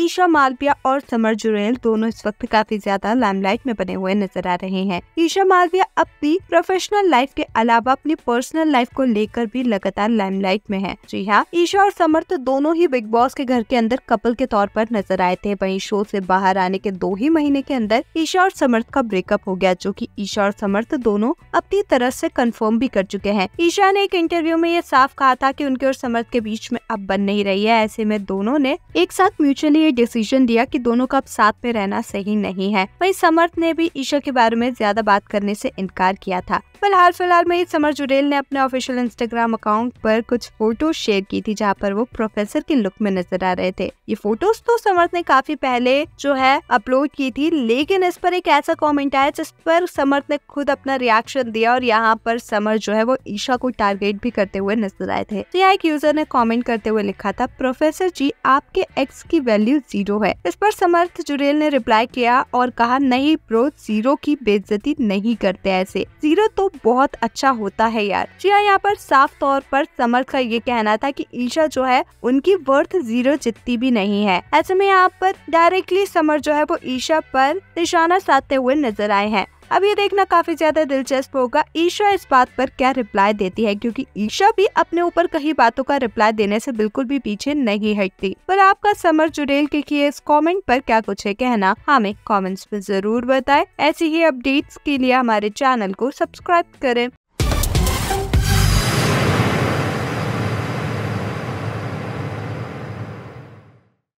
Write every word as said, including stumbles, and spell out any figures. ईशा मालविया और समर्थ जुरेल दोनों इस वक्त काफी ज्यादा लाइमलाइट में बने हुए नजर आ रहे हैं। ईशा मालविया अपनी प्रोफेशनल लाइफ के अलावा अपनी पर्सनल लाइफ को लेकर भी लगातार लाइमलाइट में है। जी हाँ, ईशा और समर्थ दोनों ही बिग बॉस के घर के अंदर कपल के तौर पर नजर आए थे। वहीं शो से बाहर आने के दो ही महीने के अंदर ईशा और समर्थ का ब्रेकअप हो गया, जो कि ईशा और समर्थ दोनों अपनी तरफ से कंफर्म भी कर चुके हैं। ईशा ने एक इंटरव्यू में यह साफ कहा था कि उनके और समर्थ के बीच में अब बन नहीं रही है। ऐसे में दोनों ने एक साथ म्यूचुअली ये डिसीजन दिया कि दोनों का अब साथ में रहना सही नहीं है। वहीं समर्थ ने भी ईशा के बारे में ज्यादा बात करने से इनकार किया था। फिलहाल फिलहाल में ही समर्थ जुरेल ने अपने ऑफिशियल इंस्टाग्राम अकाउंट पर कुछ फोटो शेयर की थी, जहां पर वो प्रोफेसर के लुक में नजर आ रहे थे। ये फोटोज तो समर्थ ने काफी पहले जो है अपलोड की थी, लेकिन इस पर एक ऐसा कमेंट आया जिस पर समर्थ ने खुद अपना रिएक्शन दिया और यहाँ पर समर्थ जो है वो ईशा को टारगेट भी करते हुए नजर आए थे। तो यहाँ एक यूजर ने कमेंट करते हुए लिखा था, प्रोफेसर जी आपके एक्स की वैल्यू जीरो है। इस पर समर्थ जुरेल ने रिप्लाई किया और कहा, नहीं प्रो, जीरो की बेइज्जती नहीं करते, ऐसे जीरो तो बहुत अच्छा होता है यार। जी हाँ, यहाँ पर साफ तौर पर समर्थ का ये कहना था कि ईशा जो है उनकी वर्थ जीरो जितनी भी नहीं है। ऐसे में यहाँ पर डायरेक्टली समर्थ जो है वो ईशा पर निशाना साधते हुए नजर आए हैं। अब ये देखना काफी ज्यादा दिलचस्प होगा ईशा इस बात पर क्या रिप्लाई देती है, क्योंकि ईशा भी अपने ऊपर कई बातों का रिप्लाई देने से बिल्कुल भी पीछे नहीं हटती। पर आपका समर्थ जुरेल के किए इस कमेंट पर क्या कुछ है कहना, हमें कमेंट्स में जरूर बताएं। ऐसी ही अपडेट्स के लिए हमारे चैनल को सब्सक्राइब करें।